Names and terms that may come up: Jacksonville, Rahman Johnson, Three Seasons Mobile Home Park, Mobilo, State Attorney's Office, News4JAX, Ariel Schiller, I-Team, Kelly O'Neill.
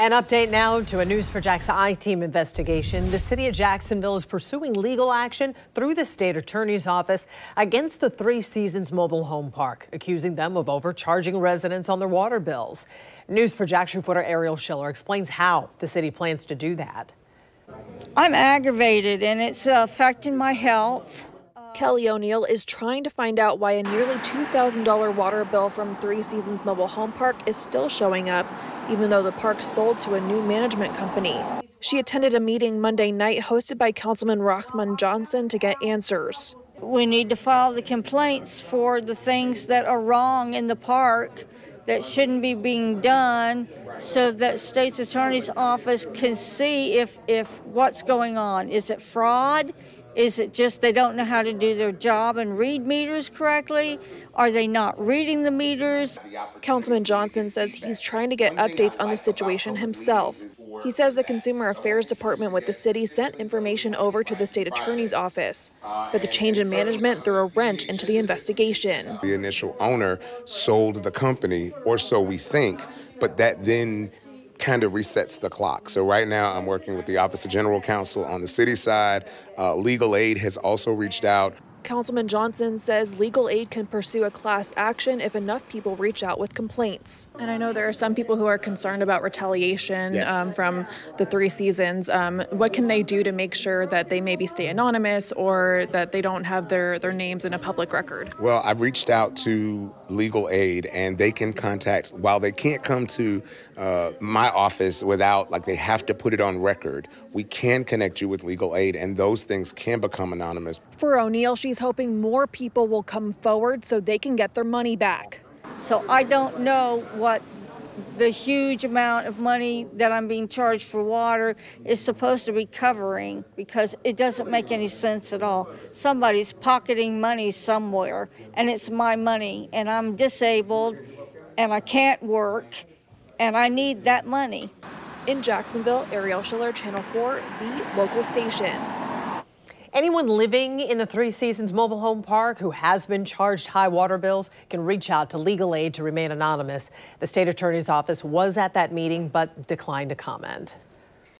An update now to a News4JAX I-Team investigation. The city of Jacksonville is pursuing legal action through the state attorney's office against the Three Seasons Mobile Home Park, accusing them of overcharging residents on their water bills. News4JAX reporter Ariel Schiller explains how the city plans to do that. I'm aggravated and it's affecting my health. Kelly O'Neill is trying to find out why a nearly $2,000 water bill from Three Seasons Mobile Home Park is still showing up, even though the park sold to a new management company. She attended a meeting Monday night hosted by Councilman Rahman Johnson to get answers. We need to file the complaints for the things that are wrong in the park that shouldn't be being done, so that state's attorney's office can see if what's going on. Is it fraud? Is it just they don't know how to do their job and read meters correctly? Are they not reading the meters? Councilman Johnson says he's trying to get updates on the situation himself. He says the Consumer Affairs Department with the city sent information over to the state attorney's office, but the change in management threw a wrench into the investigation. The initial owner sold the company, or so we think, but that then kind of resets the clock. So right now I'm working with the Office of General Counsel on the city side. Legal aid has also reached out. Councilman Johnson says legal aid can pursue a class action if enough people reach out with complaints. And I know there are some people who are concerned about retaliation. Yes. From the Three Seasons. What can they do to make sure that they maybe stay anonymous or that they don't have their names in a public record? Well, I've reached out to legal aid and they can contact, while they can't come to my office without, like, they have to put it on record. We can connect you with legal aid and those things can become anonymous. For O'Neill, she's hoping more people will come forward so they can get their money back. So I don't know what the huge amount of money that I'm being charged for water is supposed to be covering, because it doesn't make any sense at all. Somebody's pocketing money somewhere, and it's my money, and I'm disabled, and I can't work, and I need that money. In Jacksonville, Ariel Schiller, Channel 4, the local station. Anyone living in the Three Seasons Mobile Home Park who has been charged high water bills can reach out to legal aid to remain anonymous. The state attorney's office was at that meeting but declined to comment.